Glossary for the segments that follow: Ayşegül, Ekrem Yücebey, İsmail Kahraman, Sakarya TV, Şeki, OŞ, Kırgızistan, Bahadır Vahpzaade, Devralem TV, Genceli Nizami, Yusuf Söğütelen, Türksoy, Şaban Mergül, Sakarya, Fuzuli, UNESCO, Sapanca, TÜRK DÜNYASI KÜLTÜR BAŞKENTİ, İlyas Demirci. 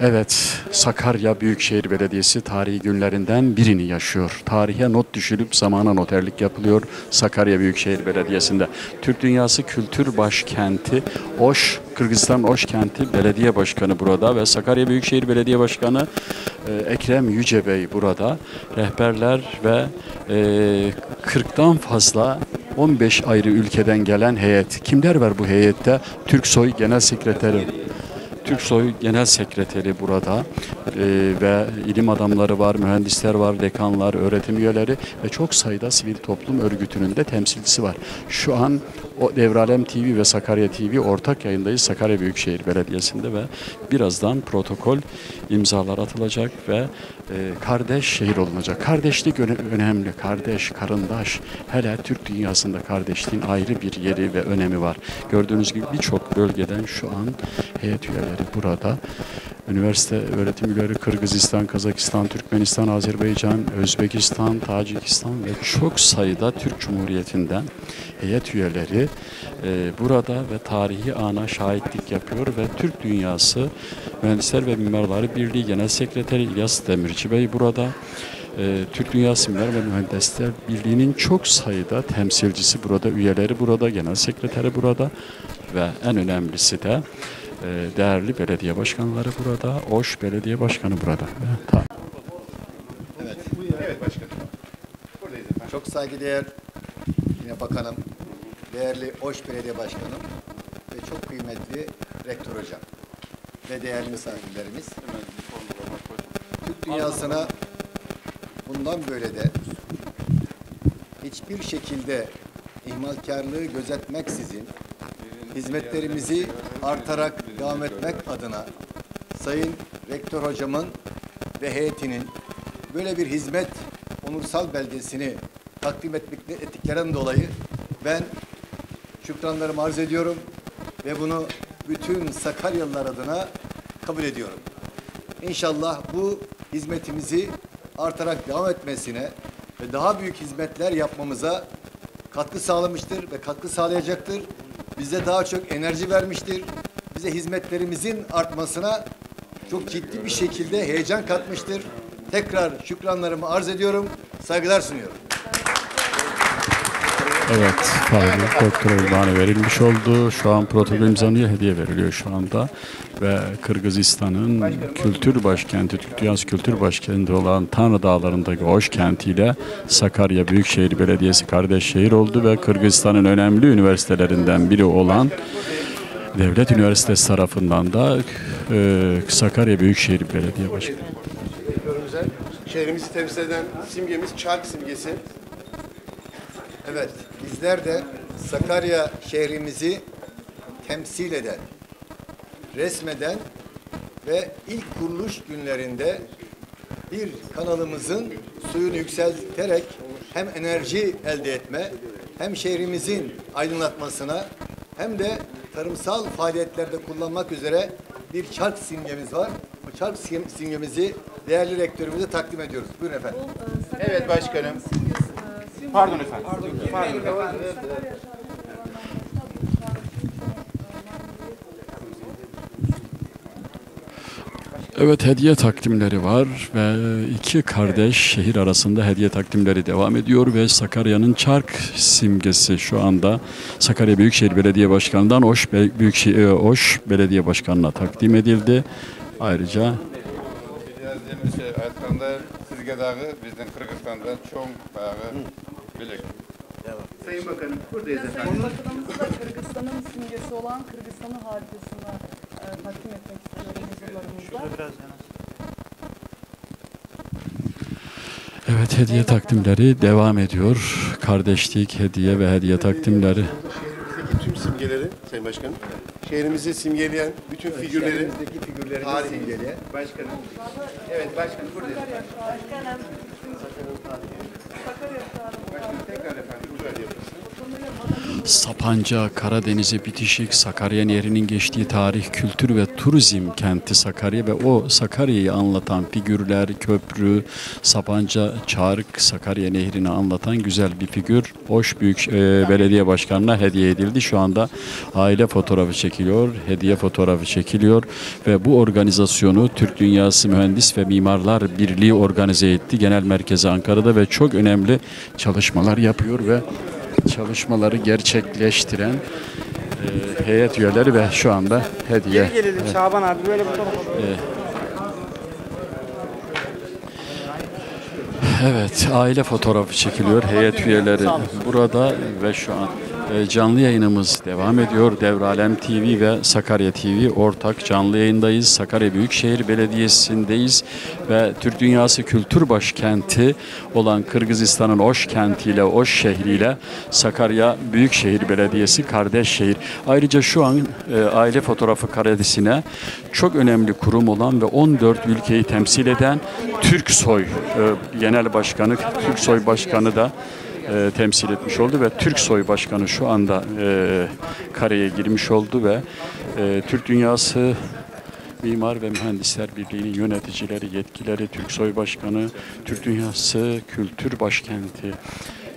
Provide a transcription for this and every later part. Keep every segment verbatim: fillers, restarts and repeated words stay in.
Evet, Sakarya Büyükşehir Belediyesi tarihi günlerinden birini yaşıyor. Tarihe not düşülüp zamana noterlik yapılıyor Sakarya Büyükşehir Belediyesi'nde. Türk Dünyası Kültür Başkenti OŞ, Kırgızistan OŞ Kenti Belediye Başkanı burada ve Sakarya Büyükşehir Belediye Başkanı Ekrem Yücebey burada. Rehberler ve kırktan fazla on beş ayrı ülkeden gelen heyet. Kimler var bu heyette? Türksoy Genel Sekreteri. Türksoy Genel Sekreteri burada ee, ve ilim adamları var, mühendisler var, dekanlar, öğretim üyeleri ve çok sayıda sivil toplum örgütünün de temsilcisi var. Şu an o Devralem T V ve Sakarya T V ortak yayındayız Sakarya Büyükşehir Belediyesi'nde ve birazdan protokol imzalar atılacak ve e, kardeş şehir olunacak. Kardeşlik önemli. Kardeş, karındaş. Hele Türk dünyasında kardeşliğin ayrı bir yeri ve önemi var. Gördüğünüz gibi birçok bölgeden şu an heyet üyeleri burada. Üniversite öğretim üyeleri Kırgızistan, Kazakistan, Türkmenistan, Azerbaycan, Özbekistan, Tacikistan ve çok sayıda Türk Cumhuriyeti'nden heyet üyeleri e, burada ve tarihi ana şahitlik yapıyor ve Türk Dünyası Mühendisler ve Mimarlar Birliği Genel Sekreteri İlyas Demirci Bey burada. Türk Dünyası Mimarlar ve Mühendisler Birliği'nin çok sayıda temsilcisi burada, üyeleri burada, genel sekreteri burada ve en önemlisi de değerli belediye başkanları burada, OŞ Belediye Başkanı burada. Evet, evet başkanım. Buradayız efendim. Çok saygıdeğer yine bakanım, değerli OŞ Belediye Başkanım ve çok kıymetli rektör hocam ve değerli misafirlerimiz. Türk dünyasına bundan böyle de hiçbir şekilde ihmalkarlığı gözetmeksizin hizmetlerimizi artarak devam etmek adına Sayın Rektör Hocamın ve heyetinin böyle bir hizmet onursal belgesini takdim ettiklerinden dolayı ben şükranlarımı arz ediyorum ve bunu bütün Sakaryalılar adına kabul ediyorum. İnşallah bu hizmetimizi artarak devam etmesine ve daha büyük hizmetler yapmamıza katkı sağlamıştır ve katkı sağlayacaktır. Bize daha çok enerji vermiştir. Bize hizmetlerimizin artmasına çok ciddi bir şekilde heyecan katmıştır. Tekrar şükranlarımı arz ediyorum. Saygılar sunuyorum. Evet, Tarih Doktor Ünvanı verilmiş oldu. Şu an protokol imzalanıyor, hediye veriliyor şu anda. Ve Kırgızistan'ın kültür başkenti, Türk Dünyası Kültür Başkenti olan Tanrı Dağları'ndaki OŞ kentiyle Sakarya Büyükşehir Belediyesi kardeş şehir oldu ve Kırgızistan'ın önemli üniversitelerinden biri olan Devlet Üniversitesi tarafından da e, Sakarya Büyükşehir Belediye Başkanı. Şehrimizi temsil eden simgemiz çark simgesi. Evet, bizler de Sakarya şehrimizi temsil eden, resmeden ve ilk kuruluş günlerinde bir kanalımızın suyunu yükselterek hem enerji elde etme, hem şehrimizin aydınlatmasına, hem de tarımsal faaliyetlerde kullanmak üzere bir çark simgemiz var. Bu çark simgemizi değerli rektörümüze takdim ediyoruz. Buyurun efendim. Evet başkanım. Pardon efendim. Pardon, pardon efendim. Evet, hediye takdimleri var ve iki kardeş şehir arasında hediye takdimleri devam ediyor ve Sakarya'nın çark simgesi şu anda Sakarya Büyükşehir Belediye Başkanı'ndan OŞ, Büyükşehir, OŞ Belediye Başkanı'na takdim edildi. Ayrıca bizden Kırgızistan'da çok bilik. Sayın Bakanım, buradayız efendim. Bakanımızı da Kırgızistan'ın simgesi olan Kırgızistan'ı haritasına e, takdim etmek istiyoruz. Şurada biraz yanaşın. Evet, hediye Sayın takdimleri Bakanım devam ediyor. Kardeşlik, hediye ve hediye takdimleri. Şehrimizdeki tüm simgeleri, Sayın Başkanım, şehrimizi simgeleyen bütün evet, figürleri, figürleri simgeleyen başkanım. Evet başkanım buradayız. Başkanım. Sakarya Sakarya. Başkanım tekrar efendim. Sapanca, Karadeniz'e bitişik Sakarya Nehri'nin geçtiği tarih, kültür ve turizm kenti Sakarya ve o Sakarya'yı anlatan figürler, köprü, Sapanca, Çarık, Sakarya Nehri'ni anlatan güzel bir figür. OŞ Büyük e, Belediye Başkanı'na hediye edildi. Şu anda aile fotoğrafı çekiliyor, hediye fotoğrafı çekiliyor ve bu organizasyonu Türk Dünyası Mühendis ve Mimarlar Birliği organize etti. Genel merkezi Ankara'da ve çok önemli çalışmalar yapıyor ve çalışmaları gerçekleştiren e, heyet üyeleri ve şu anda hediye. Geri gelelim e, Şaban abi böyle bir tarafa. E, evet, aile fotoğrafı çekiliyor heyet üyeleri burada ve şu an e, canlı yayınımız devam ediyor. Devralem T V ve Sakarya T V ortak canlı yayındayız. Sakarya Büyükşehir Belediyesi'ndeyiz ve Türk Dünyası Kültür Başkenti olan Kırgızistan'ın OŞ kentiyle, OŞ şehriyle Sakarya Büyükşehir Belediyesi kardeş şehir. Ayrıca şu an e, aile fotoğrafı karedesine çok önemli kurum olan ve on dört ülkeyi temsil eden Türksoy e, Genel Başkanı, Türksoy Başkanı da e, temsil etmiş oldu ve Türksoy Başkanı şu anda e, kareye girmiş oldu ve e, Türk Dünyası Mimar ve Mühendisler Birliği'nin yöneticileri, yetkileri, Türksoy Başkanı, Türk Dünyası Kültür Başkenti,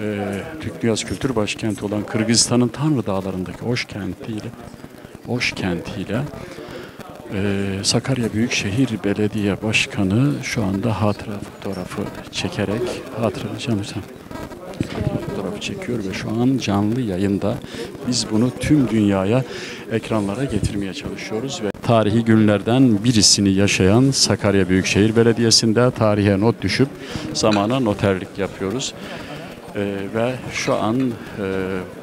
e, Türk Dünyası Kültür Başkenti olan Kırgızistan'ın Tanrı Dağları'ndaki OŞ kentiyle, OŞ kentiyle Ee, Sakarya Büyükşehir Belediye Başkanı şu anda hatıra fotoğrafı çekerek hatıra canım, fotoğrafı çekiyor ve şu an canlı yayında biz bunu tüm dünyaya ekranlara getirmeye çalışıyoruz ve tarihi günlerden birisini yaşayan Sakarya Büyükşehir Belediyesi'nde tarihe not düşüp zamana noterlik yapıyoruz. Ee, ve şu an e,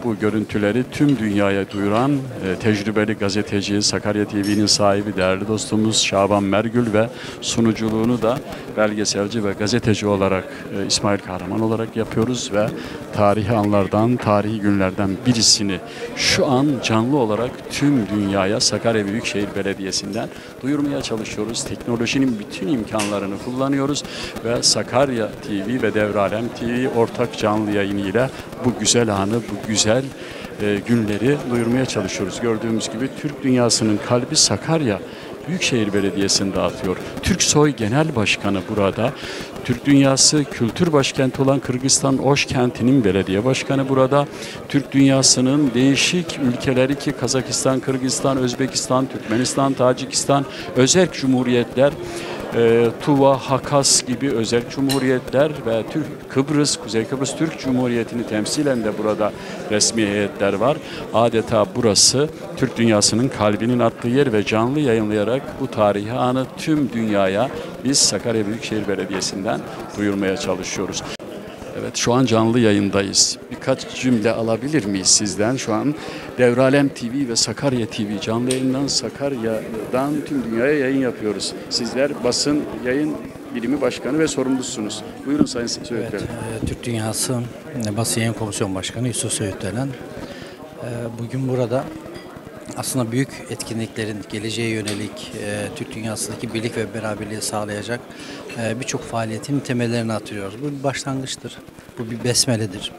bu görüntüleri tüm dünyaya duyuran e, tecrübeli gazeteci, Sakarya T V'nin sahibi değerli dostumuz Şaban Mergül ve sunuculuğunu da belgeselci ve gazeteci olarak e, İsmail Kahraman olarak yapıyoruz ve tarihi anlardan, tarihi günlerden birisini şu an canlı olarak tüm dünyaya Sakarya Büyükşehir Belediyesi'nden duyurmaya çalışıyoruz. Teknolojinin bütün imkanlarını kullanıyoruz ve Sakarya T V ve Devralem T V ortak canlı yayınıyla bu güzel anı, bu güzel e, günleri duyurmaya çalışıyoruz. Gördüğümüz gibi Türk dünyasının kalbi Sakarya Büyükşehir Belediyesi'nde atıyor. Türksoy Genel Başkanı burada. Türk Dünyası Kültür Başkenti olan Kırgızistan OŞ kentinin belediye başkanı burada. Türk Dünyası'nın değişik ülkeleri ki Kazakistan, Kırgızistan, Özbekistan, Türkmenistan, Tacikistan, özerk cumhuriyetler, E, Tuva, Hakas gibi özel cumhuriyetler ve Türk Kıbrıs, Kuzey Kıbrıs Türk Cumhuriyeti'ni temsilen de burada resmi heyetler var. Adeta burası Türk dünyasının kalbinin attığı yer ve canlı yayınlayarak bu tarihi anı tüm dünyaya biz Sakarya Büyükşehir Belediyesi'nden duyurmaya çalışıyoruz. Evet, şu an canlı yayındayız. Birkaç cümle alabilir miyiz sizden? Şu an Devralem T V ve Sakarya T V canlı yayından, Sakarya'dan tüm dünyaya yayın yapıyoruz. Sizler basın yayın birimi başkanı ve sorumlusunuz. Buyurun Sayın Söğütelen. Evet, Türk Dünyası Basın Yayın Komisyon Başkanı Yusuf Söğütelen. Bugün burada aslında büyük etkinliklerin geleceğe yönelik Türk Dünyası'ndaki birlik ve beraberliği sağlayacak birçok faaliyetin temellerini atıyoruz. Bu bir başlangıçtır. Bu bir besmeledir.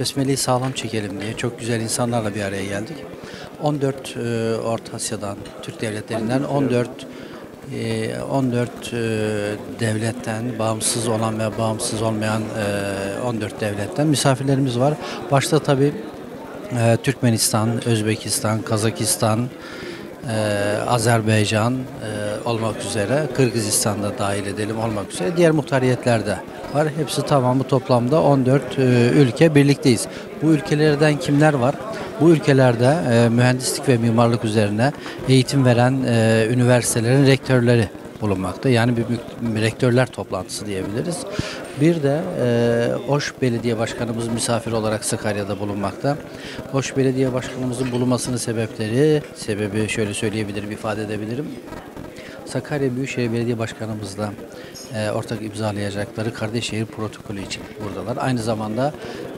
Besmeleyi sağlam çekelim diye çok güzel insanlarla bir araya geldik. on dört e, Orta Asya'dan, Türk devletlerinden on dört e, on dört e, devletten bağımsız olan ve bağımsız olmayan e, on dört devletten misafirlerimiz var. Başta tabii e, Türkmenistan, Özbekistan, Kazakistan, Ee, Azerbaycan e, olmak üzere, Kırgızistan'da dahil edelim olmak üzere diğer muhtariyetler de var. Hepsi tamamı toplamda on dört e, ülke birlikteyiz. Bu ülkelerden kimler var? Bu ülkelerde e, mühendislik ve mimarlık üzerine eğitim veren e, üniversitelerin rektörleri bulunmakta. Yani bir, bir rektörler toplantısı diyebiliriz. Bir de e, OŞ Belediye Başkanımız misafir olarak Sakarya'da bulunmakta. OŞ Belediye Başkanımızın bulunmasının sebepleri, sebebi şöyle söyleyebilirim, ifade edebilirim. Sakarya Büyükşehir Belediye Başkanımızla e, ortak imzalayacakları Kardeşşehir Protokolü için buradalar. Aynı zamanda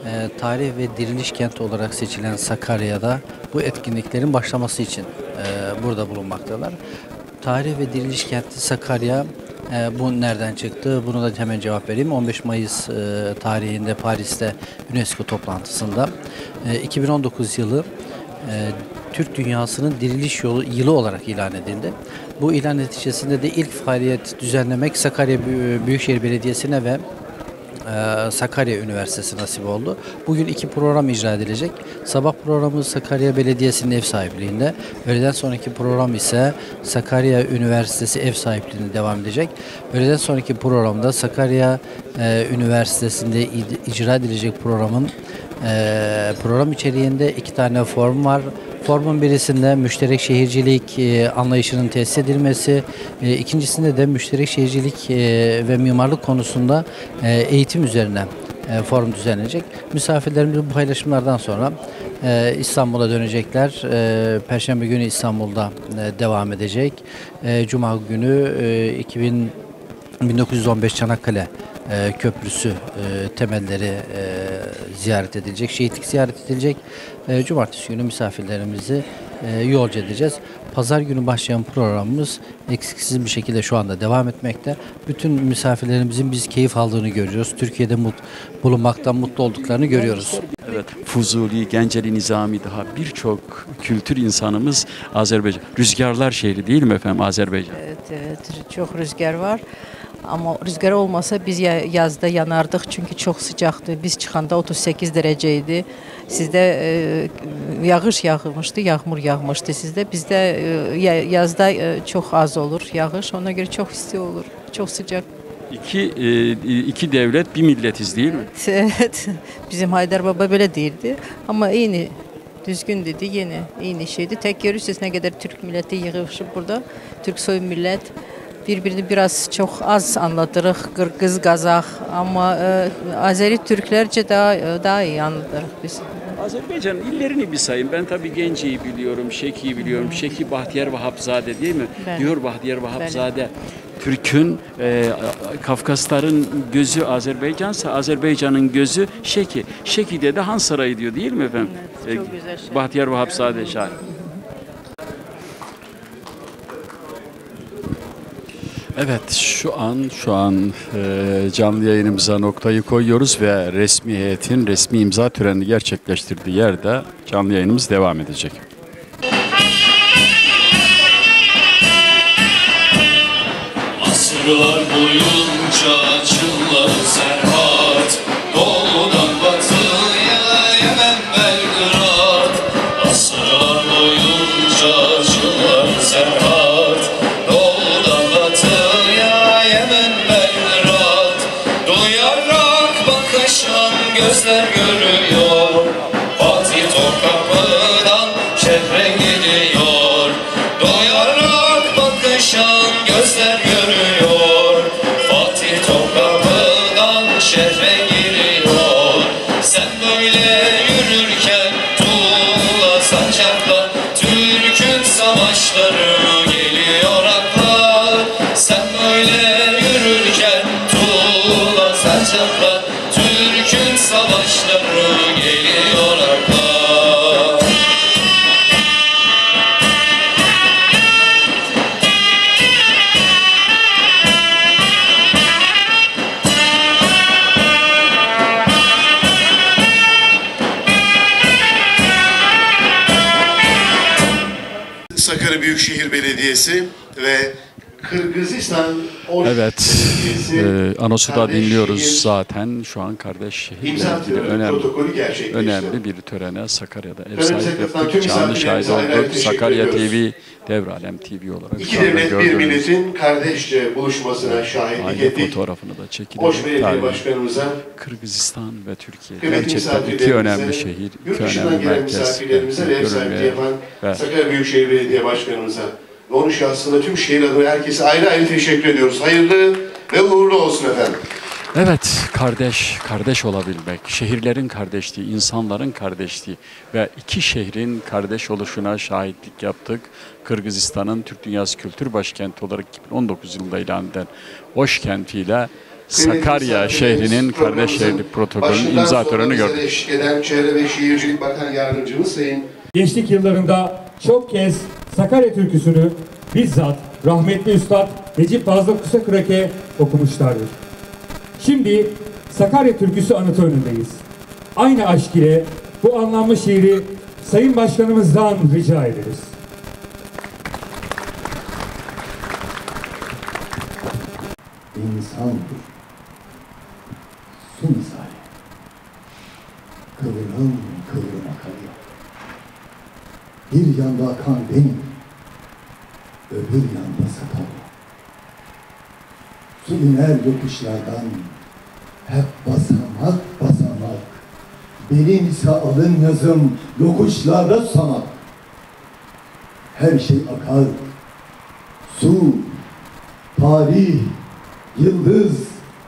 e, tarih ve diriliş kenti olarak seçilen Sakarya'da bu etkinliklerin başlaması için e, burada bulunmaktalar. Tarih ve diriliş kenti Sakarya Bu nereden çıktı? Bunu da hemen cevap vereyim. on beş Mayıs tarihinde Paris'te UNESCO toplantısında iki bin on dokuz yılı Türk dünyasının diriliş yolu yılı olarak ilan edildi. Bu ilan neticesinde de ilk faaliyet düzenlemek Sakarya Büyükşehir Belediyesi'ne ve Sakarya Üniversitesi nasip oldu. Bugün iki program icra edilecek. Sabah programı Sakarya Belediyesi'nin ev sahipliğinde. Öğleden sonraki program ise Sakarya Üniversitesi ev sahipliğinde devam edecek. Öğleden sonraki programda Sakarya Üniversitesi'nde icra edilecek programın program içeriğinde iki tane form var. Formun birisinde müşterek şehircilik e, anlayışının tesis edilmesi, e, ikincisinde de müşterek şehircilik e, ve mimarlık konusunda e, eğitim üzerine e, forum düzenlenecek. Misafirlerimiz bu paylaşımlardan sonra e, İstanbul'a dönecekler. E, Perşembe günü İstanbul'da e, devam edecek. E, Cuma günü e, bin dokuz yüz on beş Çanakkale e, Köprüsü e, temelleri e, ziyaret edilecek, şehitlik ziyaret edilecek. Cumartesi günü misafirlerimizi yolcu edeceğiz. Pazar günü başlayan programımız eksiksiz bir şekilde şu anda devam etmekte. Bütün misafirlerimizin biz keyif aldığını görüyoruz. Türkiye'de mut, bulunmaktan mutlu olduklarını görüyoruz. Evet, Fuzuli, Genceli Nizami, daha birçok kültür insanımız Azerbaycan. Rüzgarlar şehri değil mi efendim Azerbaycan? Evet, evet, çok rüzgar var. Ama rüzgar olmasa biz yazda yanardık çünkü çok sıcaktı. Biz çıkanda otuz sekiz dereceydi. Sizde e, yağış yağmıştı, yağmur yağmıştı sizde. Bizde e, yazda e, çok az olur yağış. Ona göre çok isti olur, çok sıcak. İki, e, iki devlet, bir milletiz değil mi? Evet, evet. Bizim Haydar Baba böyle değildi. Ama yeni, düzgün dedi, yeni, yeni şeydi. Tek görürsünüz ne kadar Türk milleti yığışıp burada. Türksoy millet. Birbirini biraz çok az anlatırıq, Qırğız, Qazaq, ama e, Azeri Türklerce daha, daha iyi anlatırıq biz. Azerbaycan illerini bir sayın. Ben tabii Gence'yi biliyorum, Şeki'yi biliyorum. Hmm. Şeki Bahadır Vahpzaade değil mi? Ben, diyor Bahadır Vahpzaade. Ben. Türk'ün, e, Kafkasların gözü Azerbaycansa, Azerbaycan'ın gözü Şeki. Şeki'de de Han Sarayı diyor değil mi efendim? Evet, çok e, güzel şey. Bahadır Vahpzaade şair. Evet, şu an şu an e, canlı yayınımıza noktayı koyuyoruz ve resmi heyetin resmi imza töreni gerçekleştirdiği yerde canlı yayınımız devam edecek. Asırlar boyunca açılır serhat, doğudan batıya Yemen Belgrad. Asırlar boyunca açılır serhat. Gözler görüyor, Fatih Topkapı'dan şehre gidiyor. Doyarak bakışan gözler görüyor, Fatih Topkapı'dan şehre gidiyor. Sen böyle yürürken tuğla sancakla, Türk'ün savaşları geliyor akla. Sen böyle yürürken tuğla sancakla, Türk'ün savaşları geliyor akla. Sakarya Büyükşehir Belediyesi ve Kırgızistan O Ş evet, e, Anosu'da dinliyoruz şehir, zaten şu an kardeş şehirlerinde önemli, önemli bir törene Sakarya'da ev sahibi yaptık, canlı şahit olduk. Sakarya T V, Devralem T V olarak İki devlet bir milletin kardeşçe buluşmasına şahitlik ettik. Fotoğrafını da çekilelim. O Ş Belediye Başkanımıza, Kırgızistan ve Türkiye gerçekten iki önemli şehir, iki önemli merkez görülmeye ve Sakarya Büyükşehir Belediye Başkanımıza ve onun şahsında tüm şehir adına herkese ayrı ayrı teşekkür ediyoruz. Hayırlı ve uğurlu olsun efendim. Evet, kardeş, kardeş olabilmek, şehirlerin kardeşliği, insanların kardeşliği ve iki şehrin kardeş oluşuna şahitlik yaptık. Kırgızistan'ın Türk Dünyası Kültür Başkenti olarak iki bin on dokuz yılında ilan eden O Ş kentiyle Sakarya şehrinin kardeş şehri protokolünün imza töreni gördük. Başından eşlik eden Çevre ve Şehircilik Bakan Yardımcımız Sayın. Gençlik yıllarında çok kez Sakarya türküsünü bizzat rahmetli Üstad Necip Fazıl Kısakürek'e okumuşlardır. Şimdi Sakarya türküsü anıtı önündeyiz. Aynı aşk ile bu anlamlı şiiri Sayın Başkanımızdan rica ederiz. İnsandır, su misali, kıvrım kıvrım akarıyor. Bir yanda akan benim, öbür yanda Sakarya. Su iner yokuşlardan, hep basamak basamak. Benim ise alın yazım, yokuşlarda samak. Her şey akar, su, tarih, yıldız,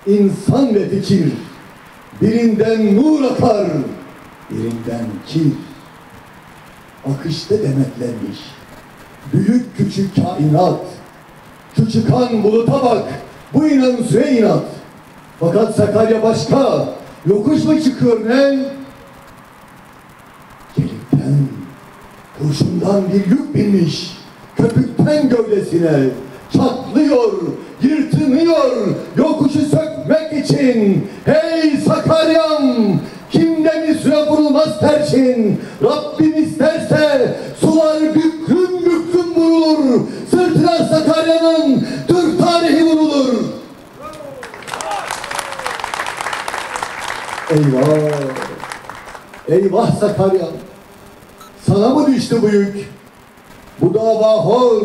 insan ve fikir. Birinden nur akar, birinden kir. Akışta demetlenmiş, büyük küçük kainat. Şu çıkan buluta bak, bu inan süre inat. Fakat Sakarya başka, yokuş mu çıkıyor ne? Gelikten, kurşundan bir yük binmiş, köpükten gövdesine çatlıyor, yırtınıyor yokuşu sökmek için. Hey Sakarya'm, kimden üstüne vurulmaz terşin. Rabbim isterse sular büklüm büklüm vurulur. Sırtına Sakarya'nın Türk tarihi vurulur. Eyvah, eyvah Sakarya, sana mı düştü bu yük? Bu dava hor,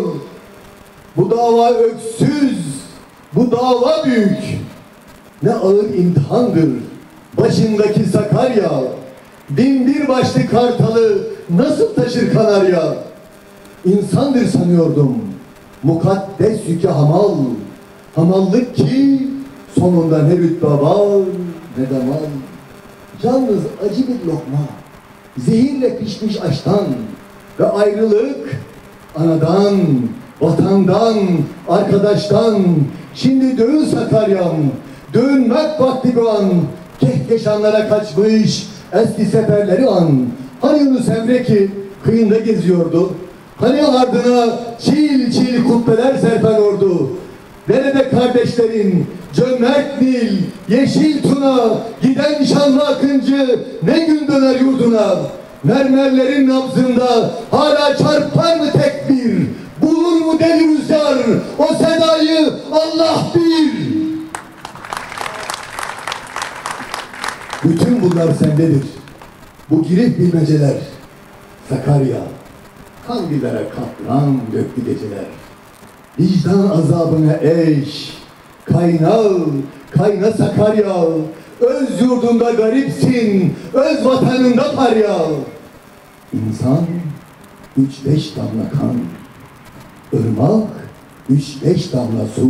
bu dava öksüz, bu dava büyük. Ne ağır imtihandır başındaki Sakarya. Bin bir başlı kartalı nasıl taşır Kanarya? İnsandır sanıyordum, mukaddes yüke hamal. Hamallık ki sonunda ne rütbe var ne damal. Yalnız acı bir lokma, zehirle pişmiş aştan ve ayrılık anadan, vatandan, arkadaştan. Şimdi dön Sakarya'm, dönmek vakti bu an. Kehkeşanlara kaçmış eski seferleri an. Hani Yunus Emre ki kıyında geziyordu, hani ardına çil çil kubbeler serpen ordu. Nerede kardeşlerin cömert dil, yeşil tuna? Giden şanlı akıncı ne gün döner yurduna? Mermerlerin nabzında hala çarpar mı tekbir? Bulur mu deli rüzgar o sedayı Allah bir? Bütün bunlar sendedir, bu girip bilmeceler. Sakarya, kandilere katran döktü geceler. Vicdan azabına eş, kayna, kayna Sakarya. Öz yurdunda garipsin, öz vatanında parya. İnsan, üç beş damla kan. Irmak, üç beş damla su.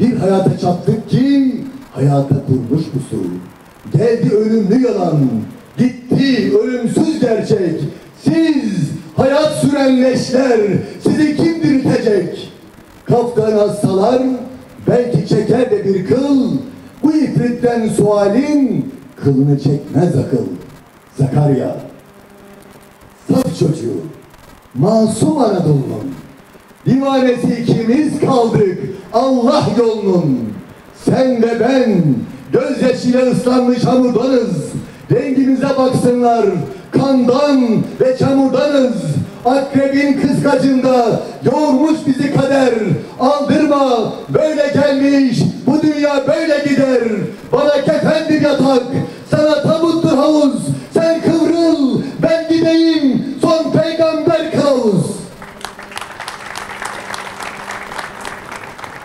Bir hayata çattık ki, hayata kurmuş bu su. Geldi ölümlü yalan, gitti ölümsüz gerçek. Siz, hayat süren leşler, sizi kim diriltecek? Kaftan assalar, belki çeker de bir kıl. Bu ifritten sualin, kılını çekmez akıl. Sakarya, saf çocuğu, masum Anadolu'nun. Divanesi ikimiz kaldık Allah yolunun. Sen ve ben, gözyaşıyla ıslanmış hamurdanız. Rengimize baksınlar, kandan ve çamurdanız. Akrebin kıskacında yoğurmuş bizi kader. Aldırma, böyle gelmiş, bu dünya böyle gider. Bana kefen bir yatak, sana tabuttur havuz. Sen kıvrıl, ben gideyim, son peygamber kılavuz.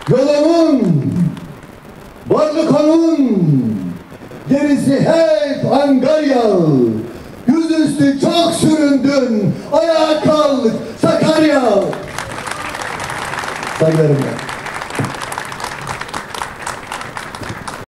Yolumun, varlık onun, gerisi hep Angarya. Yüzüstü çok süründün, ayağa kalk Sakarya. Saygılarım ben.